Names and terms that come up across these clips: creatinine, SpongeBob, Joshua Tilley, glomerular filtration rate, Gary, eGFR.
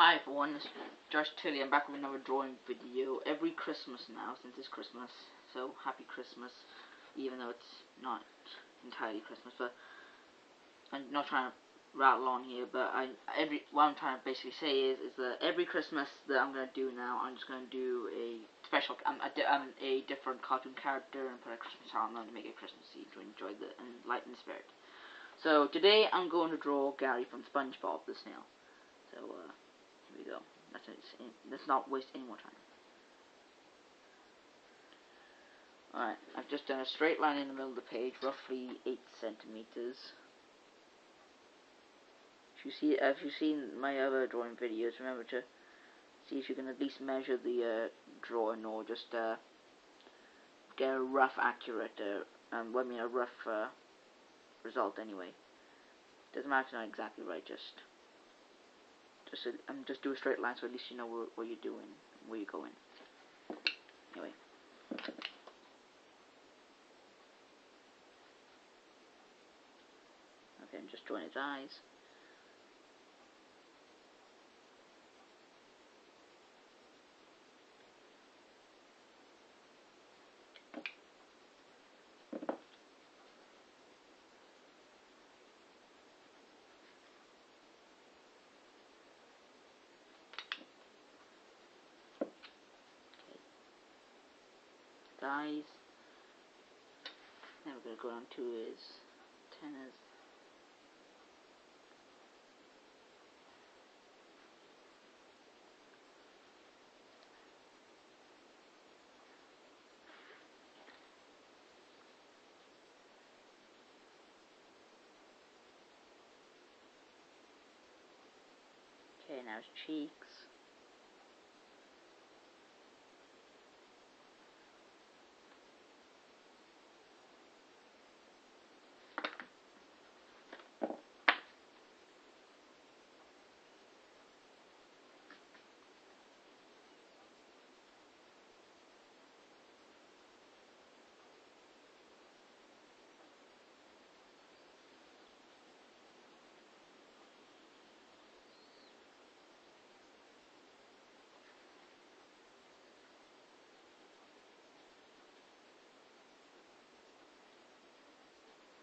Hi everyone, it's Joshua Tilley. I'm back with another drawing video every Christmas now, since it's Christmas. So happy Christmas, even though it's not entirely Christmas. But I'm not trying to rattle on here. But what I'm trying to basically say is that every Christmas that I'm gonna do now, I'm just gonna do a special, a different cartoon character and put a Christmas hat on them to make it Christmassy to enjoy the and lighten the spirit. So today I'm going to draw Gary from SpongeBob the Snail. So here we go. Let's not waste any more time. Alright, I've just done a straight line in the middle of the page, roughly 8 centimeters. If you've seen my other drawing videos, remember to see if you can at least measure the drawing, or just get a rough, accurate, a rough result anyway. Doesn't matter if it's not exactly right, just do a straight line, so at least you know what you're doing, where you're going. Anyway. Okay, I'm just drawing his eyes. Eyes. Then we're going to go down to his antennas. Okay, now his cheeks.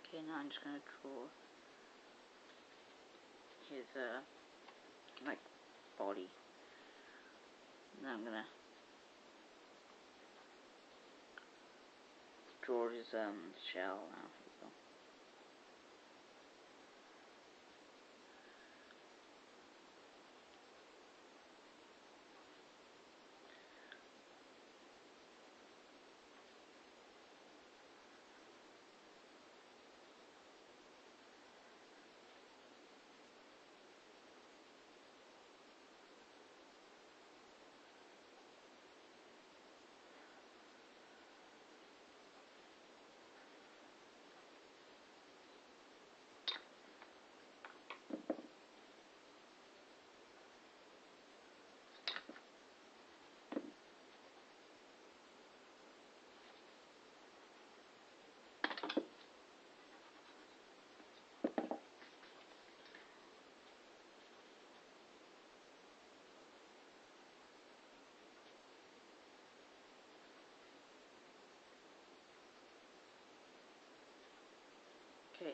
Okay, now I'm just going to draw his, like, body. Now I'm going to draw his, shell now. Here we go. Okay.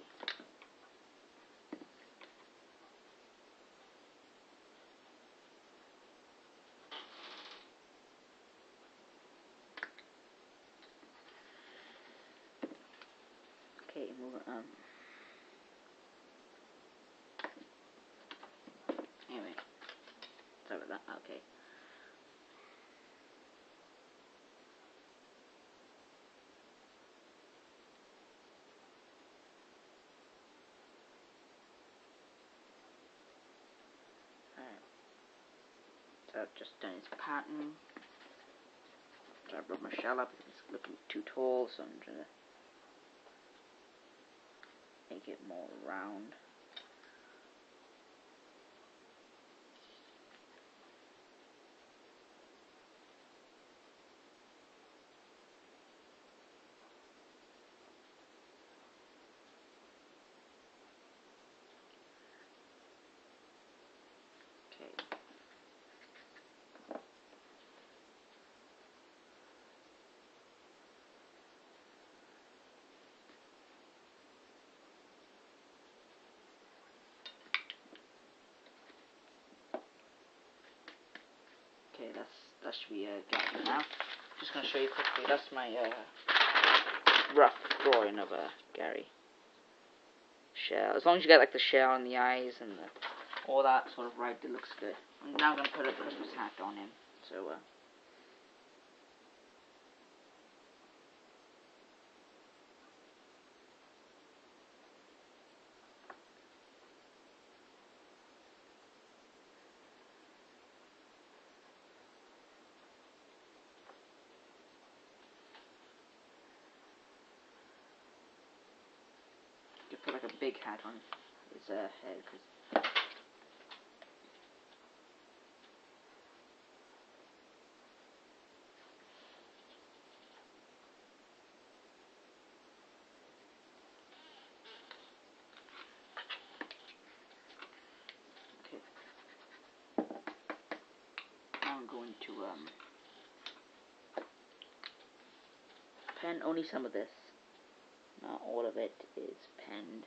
Okay, move on. Anyway, sorry about that. Okay. So I've just done his pattern. So I broke my shell up. It's looking too tall, so I'm trying to make it more round. that should be done now. Just going to show you quickly. That's my rough drawing of Gary. Shell. As long as you get like the shell and the eyes and the, all that sort of right, it looks good. I'm now going to put a Christmas hat on him. So. Put like a big hat on his head, because okay. Now I'm going to pen only some of this. Not all of it is penned,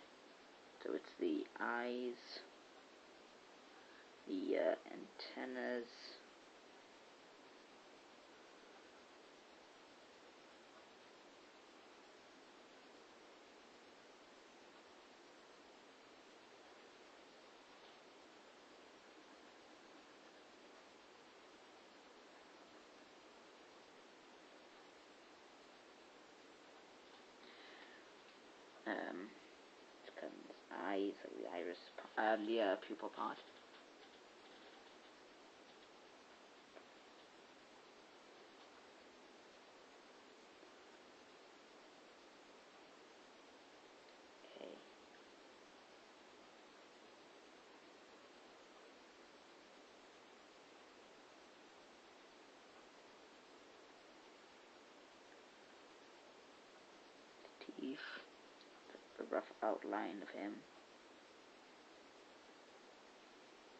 so it's the eyes, the antennas, eyes, like the iris, the pupil part. Okay. The teeth. The rough outline of him.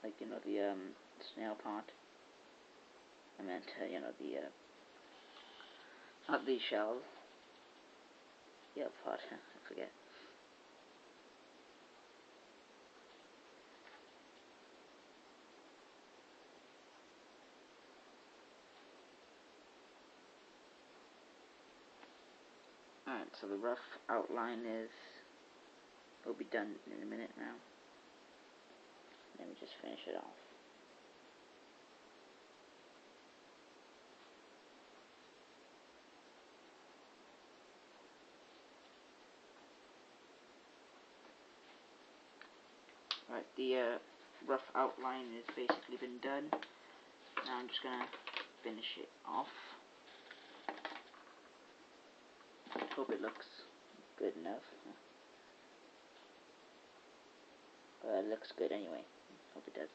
Like, you know, the snail part. I meant, you know, the not the shell. The other part, I forget. Alright, so the rough outline is. Will be done in a minute now. Let me just finish it off. Right, the rough outline has basically been done. Now I'm just going to finish it off. Hope it looks good enough. It looks good anyway. Hope it does.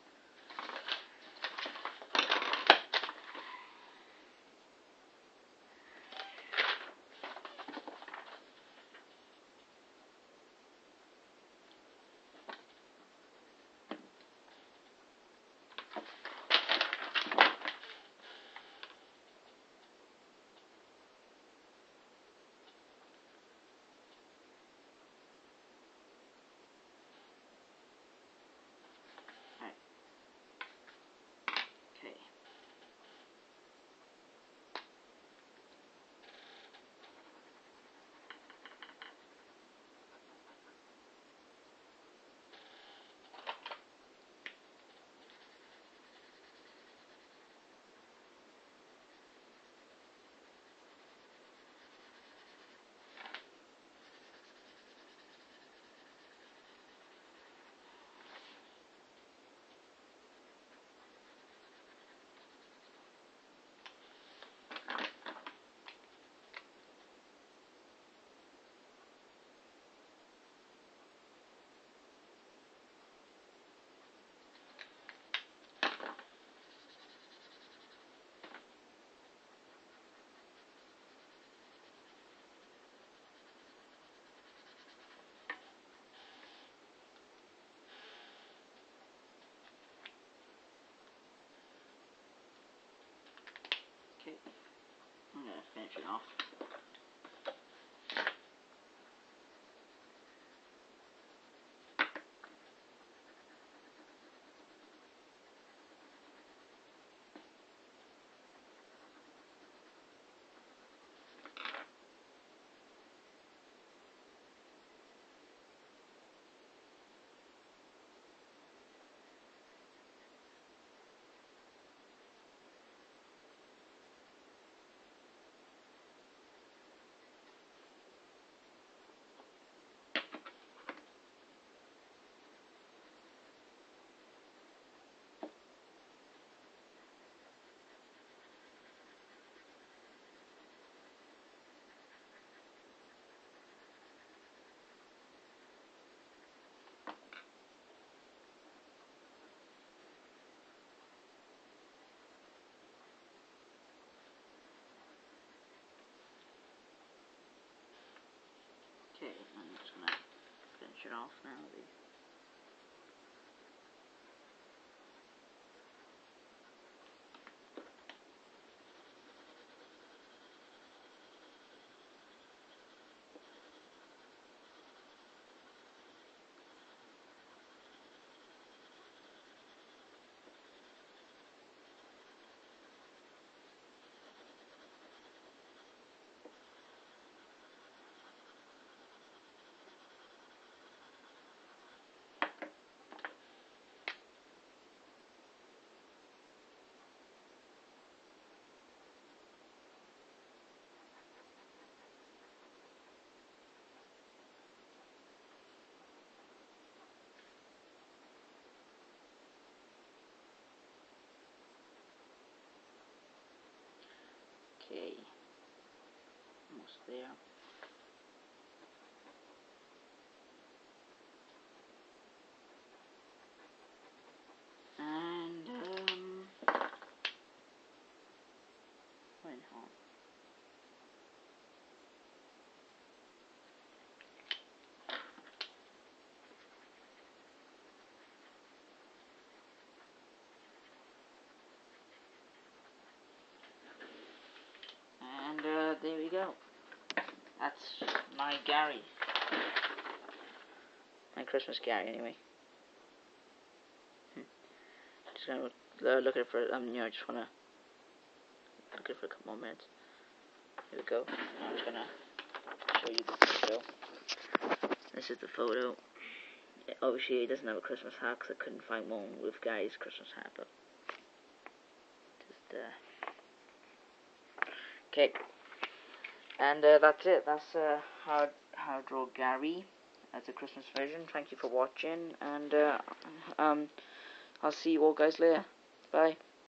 Okay, I'm going to finish it off. featured personality. Okay, almost there. And, went home. There we go. That's my Gary. My Christmas Gary, anyway. Just gonna look at it for. You know, I just wanna look at it for a couple more minutes. Here we go. I'm just gonna show you the photo. This is the photo. Yeah, obviously, it doesn't have a Christmas hat because I couldn't find one with Gary's Christmas hat, but just. Okay. And that's it. That's how I draw Gary as a Christmas version. Thank you for watching, and I'll see you all guys later. Bye.